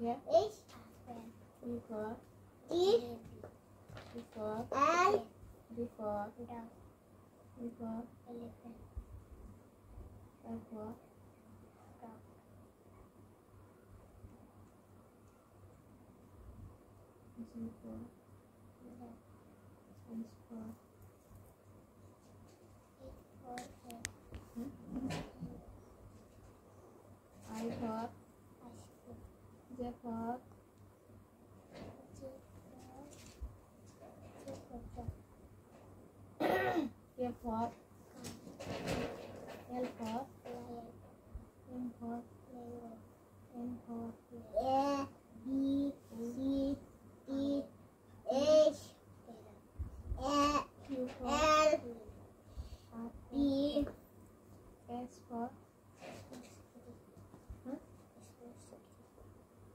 Okay. Before. If. Before. L. Before. Dog. Before. Elephant. Before. Dog. Before. Dog. Before. Jacob, Jacob,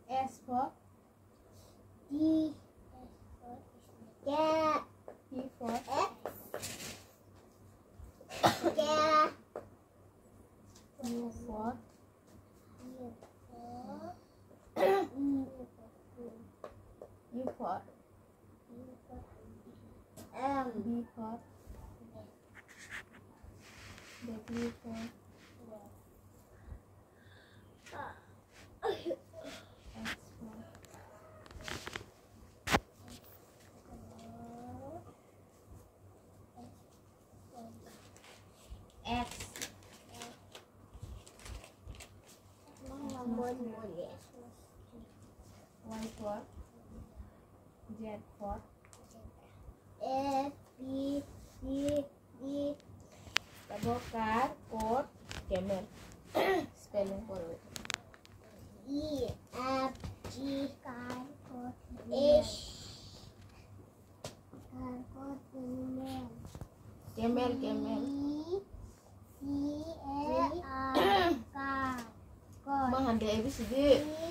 S for D, yeah. D for X, yeah. U for U for M, B for W for Y for Z for F B C D double car coat camel spelling for it. E F G car coat H car coat camel camel camel C A R car coat. Bang ada ABCD.